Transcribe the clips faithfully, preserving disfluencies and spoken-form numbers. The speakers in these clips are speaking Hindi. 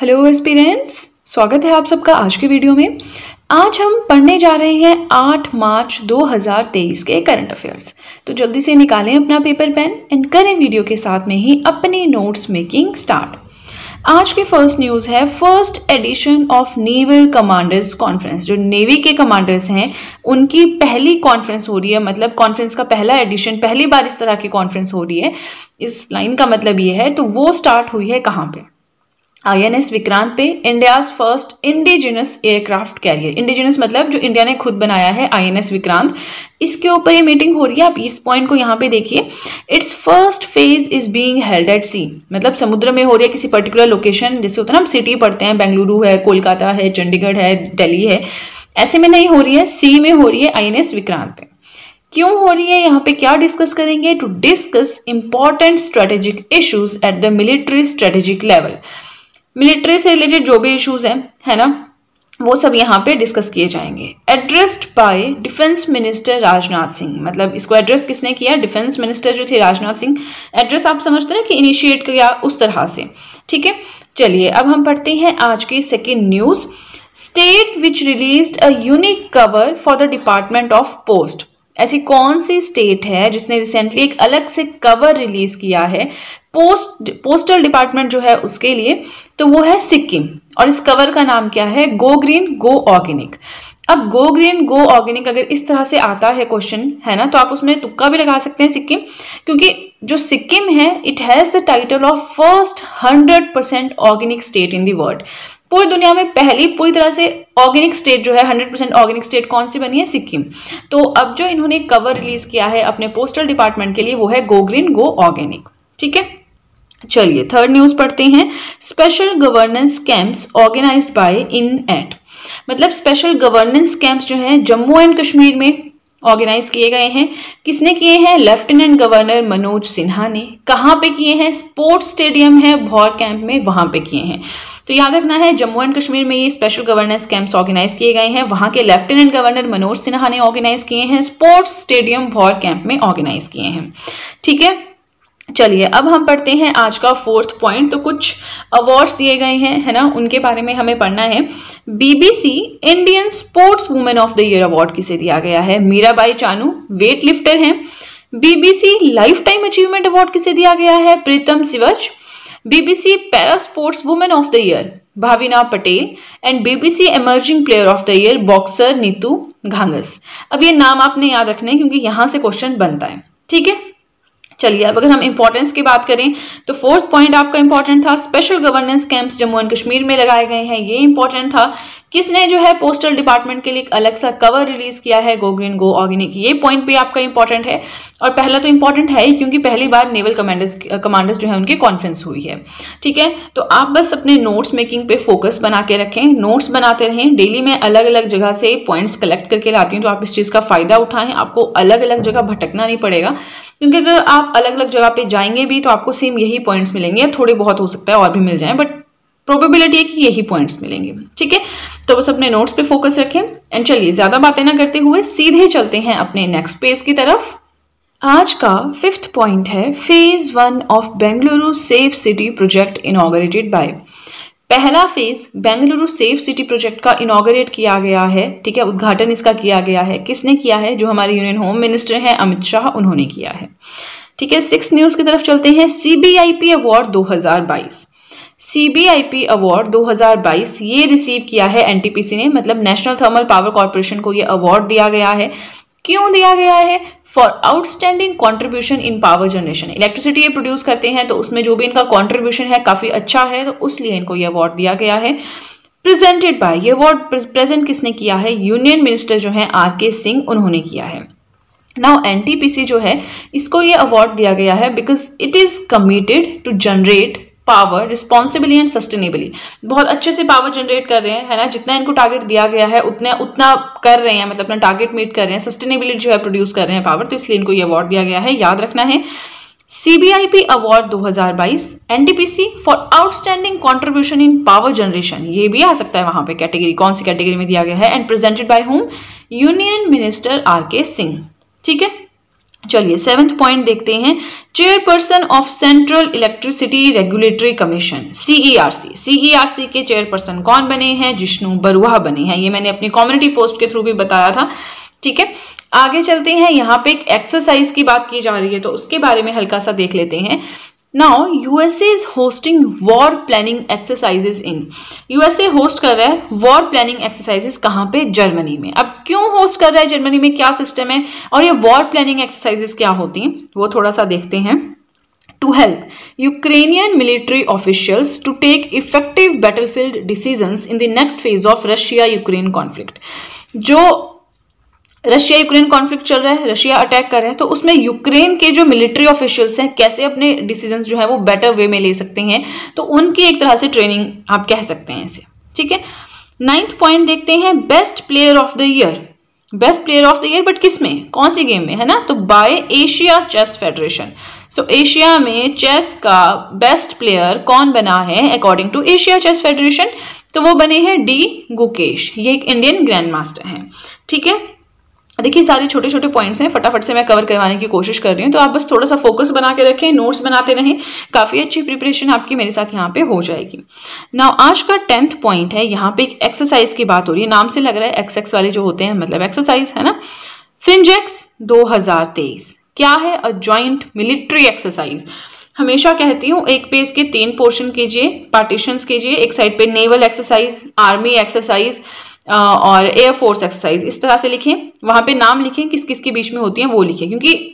हेलो स्टूडेंट्स, स्वागत है आप सबका आज के वीडियो में। आज हम पढ़ने जा रहे हैं आठ मार्च दो हज़ार तेईस के करंट अफेयर्स। तो जल्दी से निकालें अपना पेपर पेन एंड करें वीडियो के साथ में ही अपनी नोट्स मेकिंग स्टार्ट। आज की फर्स्ट न्यूज़ है first edition of naval commanders conference. जो नेवी के कमांडर्स हैं उनकी पहली कॉन्फ्रेंस हो रही है, मतलब कॉन्फ्रेंस का पहला एडिशन, पहली बार इस तरह की कॉन्फ्रेंस हो रही है, इस लाइन का मतलब ये है। तो वो स्टार्ट हुई है कहाँ पे? आई एन एस विक्रांत पे, India's first indigenous aircraft carrier. Indigenous मतलब जो इंडिया ने खुद बनाया है, आई एन एस विक्रांत, इसके ऊपर ये मीटिंग हो रही है। आप इस पॉइंट को यहाँ पे देखिए। Its first phase is being held at sea, मतलब समुद्र में हो रही है किसी पर्टिकुलर लोकेशन। जैसे होता है ना, हम सिटी पढ़ते हैं, बेंगलुरु है, कोलकाता है, चंडीगढ़ है, दिल्ली है, ऐसे में नहीं हो रही है, सी में हो रही है आई एन एस विक्रांत पे। क्यों हो रही है, यहाँ पे क्या डिस्कस करेंगे? To discuss important strategic issues at the military strategic level. Military से रिलेटेड जो भी इश्यूज हैं, है ना, वो सब यहाँ पे डिस्कस किए जाएंगे। Addressed by defence minister Rajnath Singh, मतलब इसको एड्रेस किसने किया? डिफेंस मिनिस्टर जो थे राजनाथ सिंह। एड्रेस आप समझते हैं कि इनिशिएट किया, उस तरह से, ठीक है। चलिए अब हम पढ़ते हैं आज की second news. State which release a unique cover for the department of post. ऐसी कौन सी स्टेट है जिसने रिसेंटली एक अलग से कवर रिलीज किया है पोस्ट पोस्टल डिपार्टमेंट जो है उसके लिए? तो वो है सिक्किम। और इस कवर का नाम क्या है? Go green go organic. अब गो ग्रीन गो ऑर्गेनिक अगर इस तरह से आता है क्वेश्चन, है ना, तो आप उसमें तुक्का भी लगा सकते हैं सिक्किम, क्योंकि जो सिक्किम है it has the title of first hundred percent organic state in the world. पूरी दुनिया में पहली पूरी तरह से ऑर्गेनिक स्टेट जो है हंड्रेड परसेंट ऑर्गेनिक स्टेट कौन सी बनी है? सिक्किम। तो अब जो इन्होंने कवर रिलीज किया है अपने पोस्टल डिपार्टमेंट के लिए वो है गो ग्रीन गो ऑर्गेनिक, ठीक है। चलिए थर्ड न्यूज़ पढ़ते हैं। Special governance camps organised by in at, मतलब स्पेशल गवर्नेंस कैंप्स जो हैं जम्मू एंड कश्मीर में ऑर्गेनाइज किए गए हैं। किसने किए हैं? लेफ्टिनेंट गवर्नर मनोज सिन्हा ने। कहाँ पे किए हैं? स्पोर्ट्स स्टेडियम है भौर कैंप में, वहाँ पे किए हैं। तो याद रखना है जम्मू एंड कश्मीर में ये स्पेशल गवर्नेंस कैंप्स ऑर्गेनाइज किए गए हैं, वहाँ के लेफ्टिनेंट गवर्नर मनोज सिन्हा ने ऑर्गेनाइज किए हैं, स्पोर्ट्स स्टेडियम भौर कैंप में ऑर्गेनाइज किए हैं, ठीक है। चलिए अब हम पढ़ते हैं आज का फोर्थ पॉइंट। तो कुछ अवार्ड्स दिए गए हैं, है ना, उनके बारे में हमें पढ़ना है। BBC Indian sports women of the year award किसे दिया गया है? मीराबाई चानू, वेट लिफ्टर हैं। BBC lifetime achievement award किसे दिया गया है? Pritam Siwach. BBC para sports women of the year Bhavina Patel and BBC emerging player of the year boxer Nitu Ghanghas. अब ये नाम आपने याद रखने हैं क्योंकि यहाँ से क्वेश्चन बनता है, ठीक है। चलिए अब अगर हम इंपॉर्टेंस की बात करें तो फोर्थ पॉइंट आपका इंपॉर्टेंट था। Special governance camps Jammu and Kashmir में लगाए गए हैं, ये इंपॉर्टेंट था। किसने जो है पोस्टल डिपार्टमेंट के लिए एक अलग सा कवर रिलीज किया है? Go green go organic. ये पॉइंट भी आपका इंपॉर्टेंट है। और पहला तो इंपॉर्टेंट है ही क्योंकि पहली बार नेवल कमांडर्स कमांडर्स जो है उनकी कॉन्फ्रेंस हुई है, ठीक है। तो आप बस अपने नोट्स मेकिंग पे फोकस बना के रखें, नोट्स बनाते रहें। डेली मैं अलग अलग जगह से पॉइंट्स कलेक्ट करके लाती हूँ, तो आप इस चीज़ का फ़ायदा उठाएं। आपको अलग अलग जगह भटकना नहीं पड़ेगा, क्योंकि अगर आप अलग अलग जगह पे जाएंगे भी तो आपको सेम यही पॉइंट्स मिलेंगे। थोड़े बहुत हो सकता है और भी मिल जाएं, बट प्रोबेबिलिटी है कि यही पॉइंट्स मिलेंगे, ठीक है। तो बस अपने नोट्स पे फोकस रखें। एंड चलिए ज़्यादा बातें ना करते हुए सीधे चलते हैं अपने नेक्स्ट पेज की तरफ। आज का फिफ्थ पॉइंट है phase one of Bengaluru safe city project inaugurated by. पहला phase Bengaluru safe city project का इनॉगरेट किया गया है, ठीक है, उद्घाटन इसका किया गया है। किसने किया है? जो हमारे यूनियन होम मिनिस्टर हैं अमित शाह, उन्होंने किया है, ठीक है। सिक्स न्यूज़ की तरफ चलते हैं। सीबीआईपी अवार्ड दो हज़ार बाईस, सीबीआईपी अवार्ड दो हज़ार बाईस ये रिसीव किया है एनटीपीसी ने, मतलब नेशनल थर्मल पावर कॉर्पोरेशन को ये अवार्ड दिया गया है। क्यों दिया गया है? For outstanding contribution in power generation. Electricity ये प्रोड्यूस करते हैं, तो उसमें जो भी इनका कॉन्ट्रीब्यूशन है काफ़ी अच्छा है, तो उस लिए इनको ये अवार्ड दिया गया है। प्रेजेंटेड बाय, ये अवार्ड प्रेजेंट किसने किया है? यूनियन मिनिस्टर जो है आर के सिंह, उन्होंने किया है। नाउ एनटीपीसी जो है इसको ये अवार्ड दिया गया है because it is committed to generate power responsibly and sustainably. बहुत अच्छे से पावर जनरेट कर रहे हैं, है ना, जितना इनको टारगेट दिया गया है उतना उतना कर रहे हैं, मतलब अपना टारगेट मीट कर रहे हैं, सस्टेनेबिलिटी जो है प्रोड्यूस कर रहे हैं पावर, तो इसलिए इनको ये अवार्ड दिया गया है। याद रखना है सीबीआईपी अवार्ड दो हज़ार बाईस NTPC for outstanding contribution in power generation, ये भी आ सकता है वहाँ पे कैटेगरी, कौन सी कैटेगरी में दिया गया है, and presented by home union minister R K Singh, ठीक है। चलिए सेवेंथ पॉइंट देखते हैं। Chairperson of central electricity regulatory commission CERC, CERC के चेयरपर्सन कौन बने हैं? जिष्णु बरुआ बने हैं। ये मैंने अपनी कम्युनिटी पोस्ट के थ्रू भी बताया था, ठीक है। आगे चलते हैं, यहाँ पे एक एक्सरसाइज की बात की जा रही है तो उसके बारे में हल्का सा देख लेते हैं। Now USA is hosting war planning exercises in, USA host कर रहा है वॉर प्लानिंग एक्सरसाइजेज कहाँ पे? जर्मनी में। अब क्यों होस्ट कर रहा है, जर्मनी में क्या सिस्टम है और ये वॉर प्लानिंग एक्सरसाइजेज क्या होती हैं, वो थोड़ा सा देखते हैं। To help Ukrainian military officials to take effective battlefield decisions in the next phase of Russia Ukraine conflict. जो रशिया यूक्रेन कॉन्फ्लिक्ट चल रहा है, रशिया अटैक कर रहा है, तो उसमें यूक्रेन के जो मिलिट्री ऑफिशियल्स हैं कैसे अपने डिसीजंस जो है वो बेटर वे में ले सकते हैं, तो उनकी एक तरह से ट्रेनिंग आप कह सकते हैं इसे, ठीक है। नाइन्थ पॉइंट देखते हैं, best player of the year, best player of the year but किस में, कौन सी गेम में, है ना? तो by Asia chess federation. So Asia में चेस का बेस्ट प्लेयर कौन बना है according to Asia chess federation? तो वो बने हैं डी गुकेश, ये एक इंडियन ग्रैंड मास्टर हैं, ठीक है। देखिए सारे छोटे छोटे पॉइंट्स हैं, फटाफट से मैं कवर करवाने की कोशिश कर रही हूँ, तो आप बस थोड़ा सा फोकस बना के रखें, नोट्स बनाते रहें, काफ़ी अच्छी प्रिपरेशन आपकी मेरे साथ यहाँ पे हो जाएगी। नाउ आज का टेंथ पॉइंट है, यहाँ पे एक एक्सरसाइज की बात हो रही है, नाम से लग रहा है एक्स एक्स वाले जो होते हैं मतलब एक्सरसाइज, है ना। फिनजेक्स दो हजार तेईस क्या है? A joint military exercise. हमेशा कहती हूँ एक पेज के तीन पोर्शन कीजिए, पार्टीशंस कीजिए, एक साइड पे नेवल एक्सरसाइज, आर्मी एक्सरसाइज और एयरफोर्स एक्सरसाइज, इस तरह से लिखें, वहाँ पे नाम लिखें किस किस के बीच में होती हैं वो लिखें, क्योंकि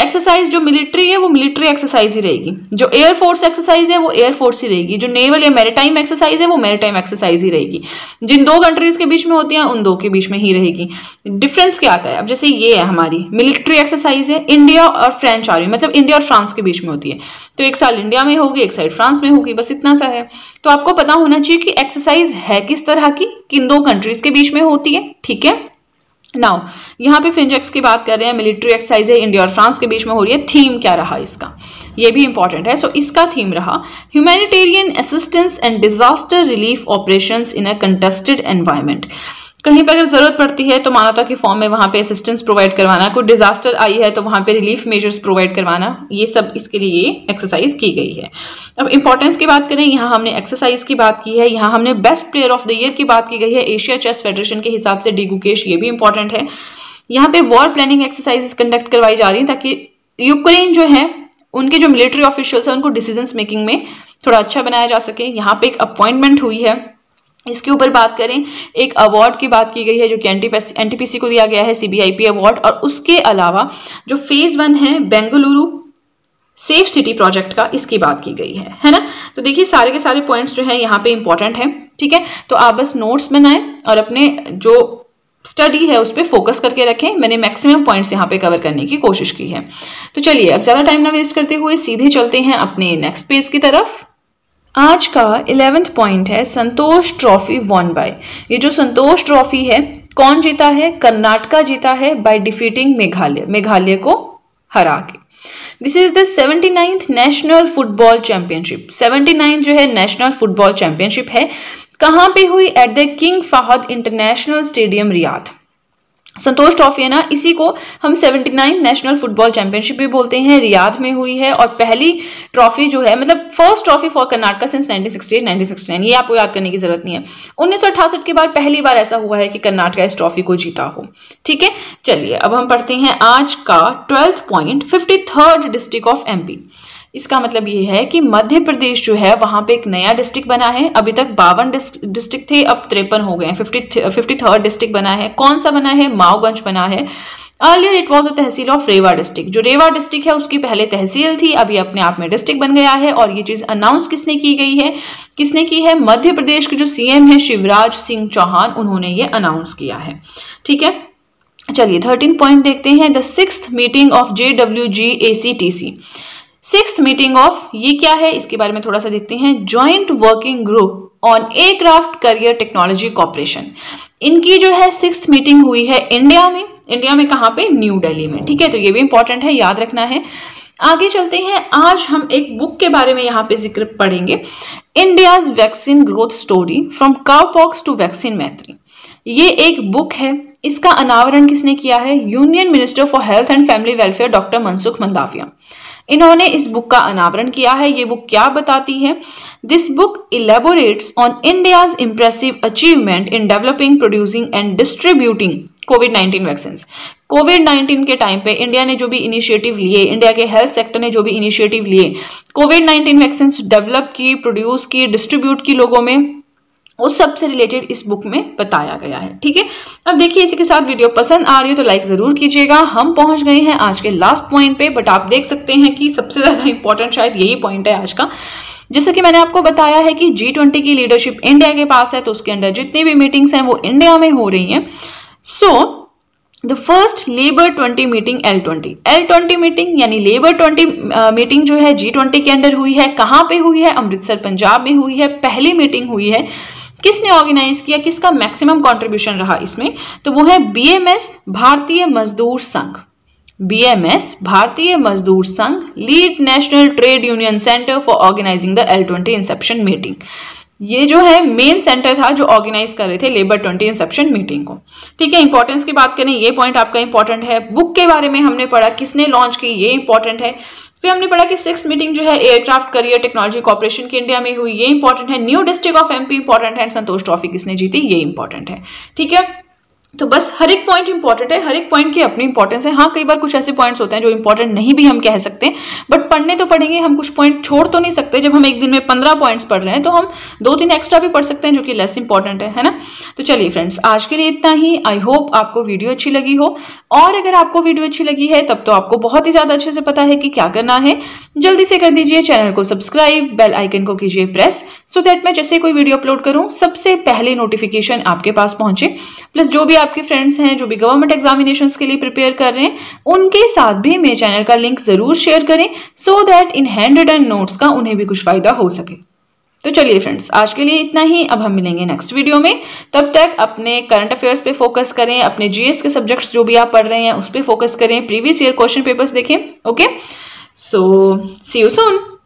एक्सरसाइज जो मिलिट्री है वो मिलिट्री एक्सरसाइज ही रहेगी, जो एयरफोर्स एक्सरसाइज है वो एयरफोर्स ही रहेगी, जो नेवल या मैरीटाइम एक्सरसाइज है वो मैरीटाइम एक्सरसाइज ही रहेगी, जिन दो कंट्रीज के बीच में होती हैं उन दो के बीच में ही रहेगी। डिफरेंस क्या आता है? अब जैसे ये है हमारी मिलिट्री एक्सरसाइज है, इंडिया और फ्रेंच आर्मी मतलब इंडिया और फ्रांस के बीच में होती है, तो एक साल इंडिया में होगी एक साइड फ्रांस में होगी, बस इतना सा है। तो आपको पता होना चाहिए कि एक्सरसाइज है किस तरह की, किन दो कंट्रीज के बीच में होती है, ठीक है। नाउ यहाँ पे फिनजेक्स की बात कर रहे हैं, मिलिट्री एक्सरसाइज है, इंडिया और फ्रांस के बीच में हो रही है। थीम क्या रहा इसका, ये भी इंपॉर्टेंट है। सो so, इसका थीम रहा humanitarian assistance and disaster relief operations in a contested environment. कहीं पर अगर जरूरत पड़ती है तो मानवता के फॉर्म में वहाँ पे असिस्टेंस प्रोवाइड करवाना, कोई डिजास्टर आई है तो वहाँ पे रिलीफ मेजर्स प्रोवाइड करवाना, ये सब इसके लिए एक्सरसाइज की गई है। अब इंपॉर्टेंस की बात करें, यहाँ हमने एक्सरसाइज की बात की है, यहाँ हमने best player of the year की बात की गई है एशिया चेस फेडरेशन के हिसाब से डी गुकेश, ये भी इंपॉर्टेंट है। यहाँ पे वॉर प्लानिंग एक्सरसाइज कंडक्ट करवाई जा रही है ताकि यूक्रेन जो है उनके जो मिलिट्री ऑफिशियल्स हैं उनको डिसीजन मेकिंग में थोड़ा अच्छा बनाया जा सके। यहाँ पे एक अपॉइंटमेंट हुई है, इसके ऊपर बात करें, एक अवार्ड की बात की गई है जो कि एनटीपीसी एनटीपीसी को दिया गया है, सीबीआईपी अवार्ड। और उसके अलावा जो फेज वन है बेंगलुरु सेफ सिटी प्रोजेक्ट का, इसकी बात की गई है, है ना। तो देखिए सारे के सारे पॉइंट्स जो है यहाँ पे इंपॉर्टेंट है, ठीक है। तो आप बस नोट्स बनाएं और अपने जो स्टडी है उस पर फोकस करके रखें। मैंने मैक्सिमम पॉइंट्स यहाँ पे कवर करने की कोशिश की है। तो चलिए अब ज़्यादा टाइम ना वेस्ट करते हुए सीधे चलते हैं अपने नेक्स्ट पेज की तरफ। आज का इलेवेंथ पॉइंट है संतोष ट्रॉफी वॉन बाय, ये जो संतोष ट्रॉफी है कौन जीता है? कर्नाटका जीता है बाय डिफीटिंग मेघालय, मेघालय को हरा के। This is the seventy ninth national football championship, seventy nine जो है नेशनल फुटबॉल चैंपियनशिप है, कहाँ पे हुई? At the King Fahd International Stadium Riyadh. Santosh trophy है ना, इसी को हम seventy nine national football championship भी बोलते हैं, रियाद में हुई है। और पहली ट्रॉफी जो है मतलब first trophy for Karnataka since nineteen sixty eight nineteen sixty nine, ये आपको याद करने की जरूरत नहीं है। उन्नीस सौ अठासठ के बाद पहली बार ऐसा हुआ है कि कर्नाटका इस ट्रॉफी को जीता हो, ठीक है। चलिए अब हम पढ़ते हैं आज का twelfth point, fifty third district of M P. इसका मतलब ये है कि मध्य प्रदेश जो है वहाँ पे एक नया डिस्ट्रिक्ट बना है, अभी तक बावन डिस्ट्रिक्ट थे, अब तिरपन हो गए हैं, फिफ्टी फिफ्टी थर्ड डिस्ट्रिक्ट बना है। कौन सा बना है? माओगंज बना है। Earlier it was a tehsil of Rewa district, जो रेवा डिस्ट्रिक्ट है उसकी पहले तहसील थी, अभी अपने आप में डिस्ट्रिक्ट बन गया है। और ये चीज़ अनाउंस किसने की गई है, किसने की है? मध्य प्रदेश के जो सीएम है शिवराज सिंह चौहान, उन्होंने ये अनाउंस किया है, ठीक है। चलिए थर्टीन पॉइंट देखते हैं, the sixth meeting of J W G A C T C, sixth meeting of, ये क्या है इसके बारे में थोड़ा सा देखते हैं। Joint working group on aircraft carrier technology corporation, इनकी जो है सिक्स्थ मीटिंग हुई है इंडिया में, इंडिया में कहाँ पे? न्यू दिल्ली में, ठीक है। तो ये भी इंपॉर्टेंट है, याद रखना है। आगे चलते हैं, आज हम एक बुक के बारे में यहाँ पे जिक्र पढ़ेंगे, India's vaccine growth story from cowpox to vaccine Maitri. ये एक बुक है, इसका अनावरण किसने किया है? Union minister for health and family welfare doctor Mansukh Mandaviya. इन्होंने इस बुक का अनावरण किया है। ये बुक क्या बताती है? This book elaborates on India's impressive achievement in developing, producing and distributing covid nineteen vaccine. Covid nineteen के टाइम पे इंडिया ने जो भी इनिशिएटिव लिए, इंडिया के हेल्थ सेक्टर ने जो भी इनिशिएटिव लिए, कोविड नाइन्टीन वैक्सीन डेवलप की, प्रोड्यूस की, डिस्ट्रीब्यूट की लोगों में, उस सब से रिलेटेड इस बुक में बताया गया है। ठीक है, अब देखिए इसी के साथ वीडियो पसंद आ रही हो तो लाइक ज़रूर कीजिएगा। हम पहुंच गए हैं आज के लास्ट पॉइंट पे, बट आप देख सकते हैं कि सबसे ज़्यादा इंपॉर्टेंट शायद यही पॉइंट है आज का। जैसा कि मैंने आपको बताया है कि जी ट्वेंटी की लीडरशिप इंडिया के पास है, तो उसके अंदर जितनी भी मीटिंग्स हैं वो इंडिया में हो रही हैं। So the first labour twenty meeting L twenty, L twenty meeting यानी लेबर ट्वेंटी मीटिंग जो है जी ट्वेंटी के अंदर हुई है। कहाँ पे हुई है? अमृतसर पंजाब में हुई है, पहली मीटिंग हुई है। किसने ऑर्गेनाइज किया, किसका मैक्सिमम कंट्रीब्यूशन रहा इसमें, तो वो है बीएमएस भारतीय मजदूर संघ। BMS Bharatiya Mazdoor Sangh lead national trade union centre for organising the L twenty inception meeting. ये जो है मेन सेंटर था जो ऑर्गेनाइज कर रहे थे लेबर ट्वेंटी इंसेप्शन मीटिंग को। ठीक है, इंपॉर्टेंस की बात करें, ये पॉइंट आपका इंपॉर्टेंट है। बुक के बारे में हमने पढ़ा, किसने लॉन्च की, ये इंपॉर्टेंट है। फिर हमने पढ़ा कि सिक्स मीटिंग जो है एयरक्राफ्ट करियर टेक्नोलॉजी कॉर्पोरेशन की इंडिया में हुई, ये इंपॉर्टेंट है। New district of MP important है। संतोष ट्रॉफी किसने जीती, ये इंपॉर्टेंट है। ठीक है, तो बस हर एक पॉइंट इंपॉर्टेंट है, हर एक पॉइंट की अपनी इंपॉर्टेंस है। हाँ, कई बार कुछ ऐसे पॉइंट्स होते हैं जो इंपॉर्टेंट नहीं भी हम कह सकते, बट पढ़ने तो पढ़ेंगे हम, कुछ पॉइंट छोड़ तो नहीं सकते। जब हम एक दिन में पंद्रह पॉइंट्स पढ़ रहे हैं तो हम दो तीन एक्स्ट्रा भी पढ़ सकते हैं जो कि लेस इंपॉर्टेंट है, है ना। तो चलिए फ्रेंड्स, आज के लिए इतना ही। आई होप आपको वीडियो अच्छी लगी हो, और अगर आपको वीडियो अच्छी लगी है तब तो आपको बहुत ही ज़्यादा अच्छे से पता है कि क्या करना है। जल्दी से कर दीजिए चैनल को सब्सक्राइब, बेल आइकन को कीजिए प्रेस, सो दैट मैं जैसे कोई वीडियो अपलोड करूँ सबसे पहले नोटिफिकेशन आपके पास पहुँचे। प्लस जो भी आपके फ्रेंड्स हैं जो भी गवर्नमेंट एग्जामिनेशंस के लिए प्रिपेयर कर रहे हैं, उनके साथ भी मेरे चैनल का लिंक जरूर शेयर करें, so that in handwritten notes का उन्हें भी कुछ फायदा हो सके। तो चलिए फ्रेंड्स, आज के लिए इतना ही। अब हम मिलेंगे नेक्स्ट वीडियो में। तब तक अपने करंट अफेयर्स पे फोकस करें, अपने जीएस के सब्जेक्ट्स जो भी आप पढ़ रहे हैं उस पर फोकस करें, प्रीवियस ईयर क्वेश्चन पेपर्स देखें। Okay, so see you soon.